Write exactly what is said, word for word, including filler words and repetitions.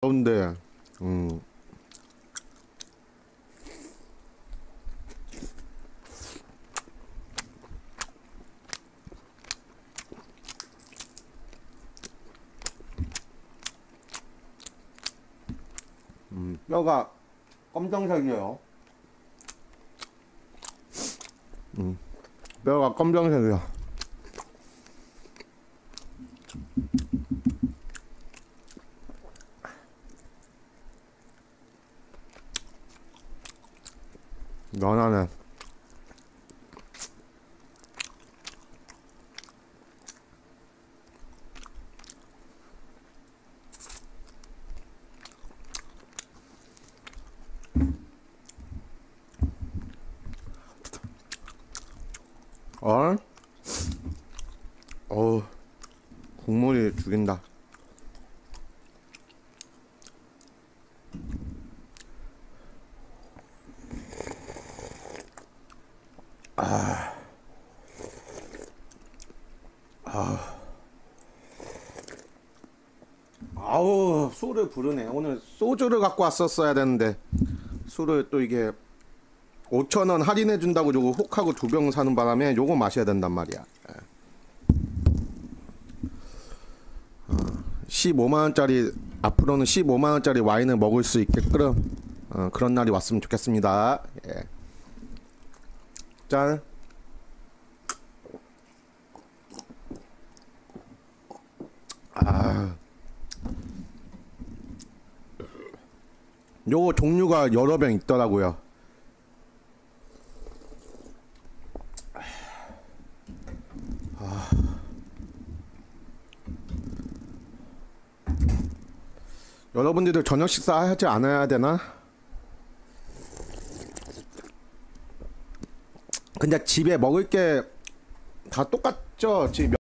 더운데 음. 음, 뼈가 검정색이에요. 음, 뼈가 검정색이야. 연하네. 얼? 어우, 국물이 죽인다. 아, 아, 아우, 술을 부르네. 오늘 소주를 갖고 왔었어야 되는데 술을 또 이게 오천 원 할인해 준다고 요거 혹하고 두 병 사는 바람에 요거 마셔야 된단 말이야. 십오만 원짜리, 앞으로는 십오만 원짜리 와인을 먹을 수 있게끔 어, 그런 날이 왔으면 좋겠습니다. 예. 짠. 아, 요거 종류가 여러 병 있더라고요. 아, 여러분들도 저녁 식사 하지 않아야 되나? 근데 집에 먹을 게 다 똑같죠? 지금